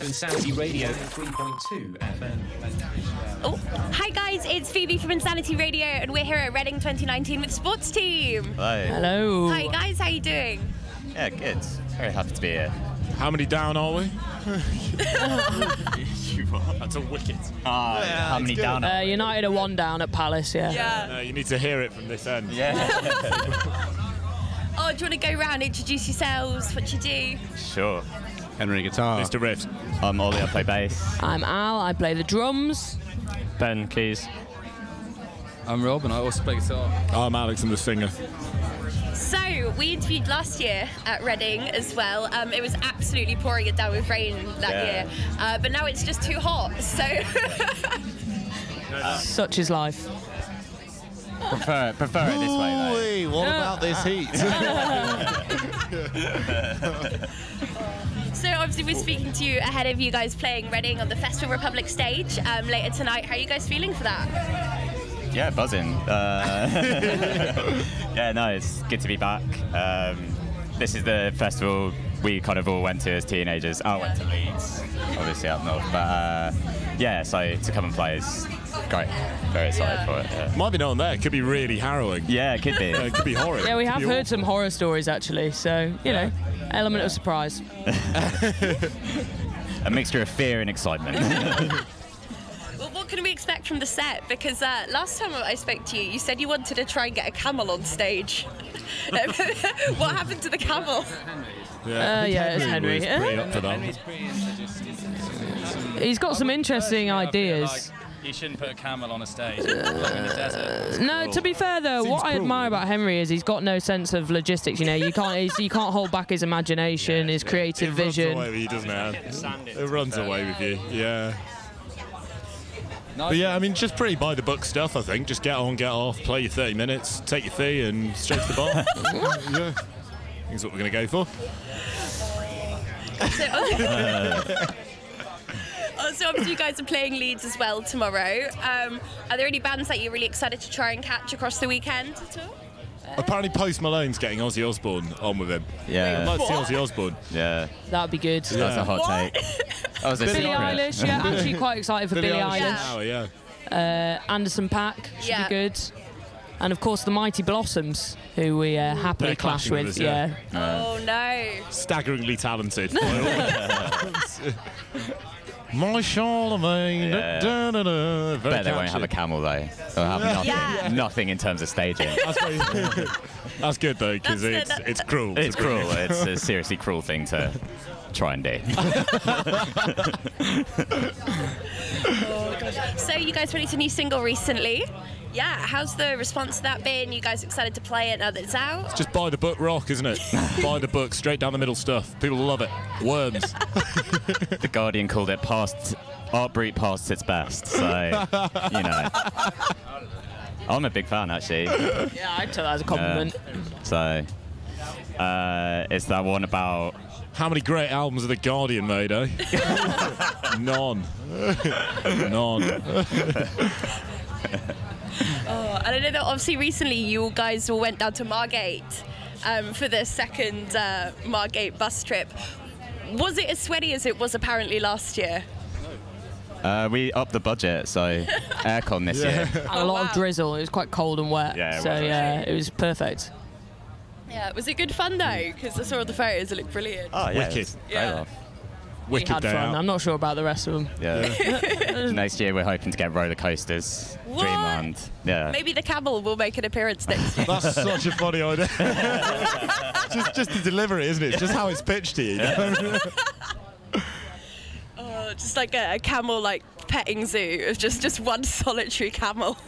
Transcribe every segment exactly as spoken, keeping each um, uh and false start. Insanity Radio three point two F M. Oh, hi guys, it's Phoebe from Insanity Radio and we're here at Reading twenty nineteen with Sports Team. Hi. Hello. Hi guys, how are you doing? Yeah, good. Very happy to be here. How many down are we? You are. That's a wicket. Ah, oh, yeah, how many good. Down are uh, we? United are one down at Palace, yeah. Yeah. No, you need to hear it from this end. Yeah. Oh, do you want to go round, introduce yourselves, what you do? Sure. Henry guitar. Mister Riff. I'm Ollie, I play bass. I'm Al, I play the drums. Ben, keys. I'm Rob and I also play guitar. I'm Alex, I'm the singer. So, we interviewed last year at Reading as well. Um, it was absolutely pouring it down with rain that yeah. year. Uh, but now it's just too hot, so... uh, Such is life. Prefer it, prefer it this way, though. Ooh, what about this heat? So, obviously, we're speaking to you ahead of you guys playing Reading on the Festival Republic stage um, later tonight. How are you guys feeling for that? Yeah, buzzing. Uh, yeah, no, it's good to be back. Um, this is the festival we kind of all went to as teenagers. I went to Leeds, obviously, up north. But, uh, yeah, so to come and play is... Great, very excited yeah. for it. Yeah. Might be not there. It could be really harrowing. Yeah, it could be. Yeah, it could be horrid. Yeah, we have heard awful. some horror stories actually. So you yeah. know, element yeah. of surprise. A mixture of fear and excitement. Well, what can we expect from the set? Because uh, last time I spoke to you, you said you wanted to try and get a camel on stage. What happened to the camel? Yeah, uh, yeah, it's Henry. Henry. Pretty up for that. He's got some interesting ideas. You shouldn't put a camel on a stage. Uh, in the desert. No, to be fair though, Seems what cruel. I admire about Henry is he's got no sense of logistics. You know, you can't he's, you can't hold back his imagination, yeah, his creative it vision. Runs away with you, doesn't it? It runs away with you, yeah. But yeah, I mean, just pretty by the book stuff. I think just get on, get off, play your thirty minutes, take your fee, and straight to the bar. Yeah, I think that's what we're gonna go for. uh. So obviously you guys are playing Leeds as well tomorrow. Um, are there any bands that you're really excited to try and catch across the weekend at all? Apparently Post Malone's getting Ozzy Osbourne on with him. Yeah. I'd like to see Ozzy Osbourne. Yeah. That'd be good. Yeah. That's a hot what? take. That was a Billie Eilish, yeah, actually quite excited for Billie, Billie Eilish. Eilish. Oh, yeah. Uh, Anderson Pack should yeah. be good. And of course the Mighty Blossoms, who we uh, happily clash with. with us, yeah. yeah. Oh, no. Staggeringly talented. My Charlemagne. Yeah. Da, da, da, da. Bet catchy. They won't have a camel though. They'll have nothing, yeah. nothing in terms of staging. That's, that's good though, because it's, it's cruel. It's cruel. It's a seriously cruel thing to try and do. Oh, so you guys released a new single recently. Yeah, how's the response to that been? You guys excited to play it now that it's out? It's just by the book rock, isn't it? By the book, straight down the middle stuff. People love it. Worms. The Guardian called it past, Art Brut past its best. So, you know. I'm a big fan, actually. Yeah, I'd tell that as a compliment. Uh, so, uh, it's that one about... How many great albums have The Guardian made, eh? None. None. Oh, and I know that obviously recently you guys all went down to Margate um, for the second uh, Margate bus trip. Was it as sweaty as it was apparently last year? Uh, we upped the budget, so aircon this yeah. year. Oh, a lot wow. of drizzle. It was quite cold and wet, yeah, so yeah, it was perfect. Yeah, was it good fun though? Because I saw all the photos, it looked brilliant. Oh yeah, wicked. Yeah. Wicked we had fun. Out. I'm not sure about the rest of them. Yeah. Yeah. Next year we're hoping to get roller coasters. What? Dreamland. Yeah. Maybe the camel will make an appearance next year. That's such a funny idea. just, just the delivery, isn't it? It's just how it's pitched to you. Yeah. Oh, just like a, a camel, like petting zoo of just, just one solitary camel.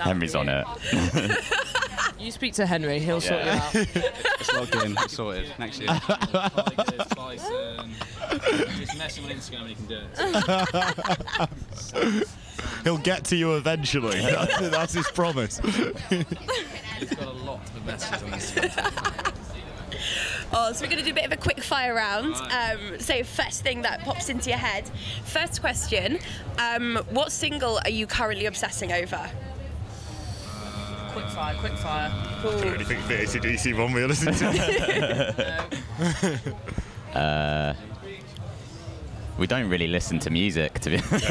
Henry's on it. You speak to Henry, he'll yeah. sort you out. It's logged in, it's sorted. Next year. Just mess him on Instagram and he can do it. He'll get to you eventually. That's, that's his promise. He's got a lot of messages on Instagram. Oh, so we're going to do a bit of a quick fire round. Um, so first thing that pops into your head. First question, um, what single are you currently obsessing over? Quick fire, quick fire. Cool. I don't really think the A C D C one we'll listen to. uh, We don't really listen to music, to be honest.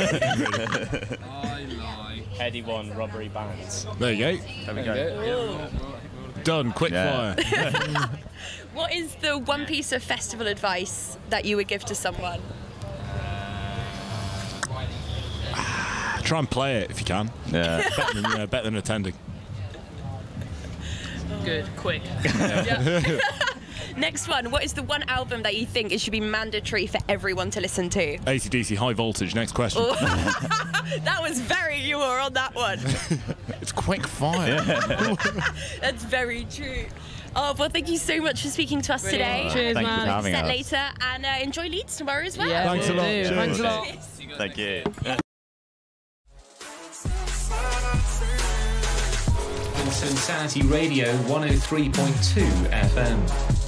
I lie. Eddie won Robbery Bands. There you go. There we go. Ooh. Done. Quick yeah. fire. What is the one piece of festival advice that you would give to someone? Try and play it if you can. Yeah. Better than, uh, better than attending. Good, quick. Yeah. Next one, what is the one album that you think it should be mandatory for everyone to listen to? A C D C, High Voltage. Next question. That was very, you were on that one. It's quick fire. Yeah. That's very true. Oh, well, thank you so much for speaking to us Brilliant. today. Cheers, man. Thank you for having us. Set later, and uh, enjoy Leeds tomorrow as well. Yeah, thanks, we'll a thanks a lot. Thanks a lot. Thank you. Yeah. Insanity Radio one oh three point two F M.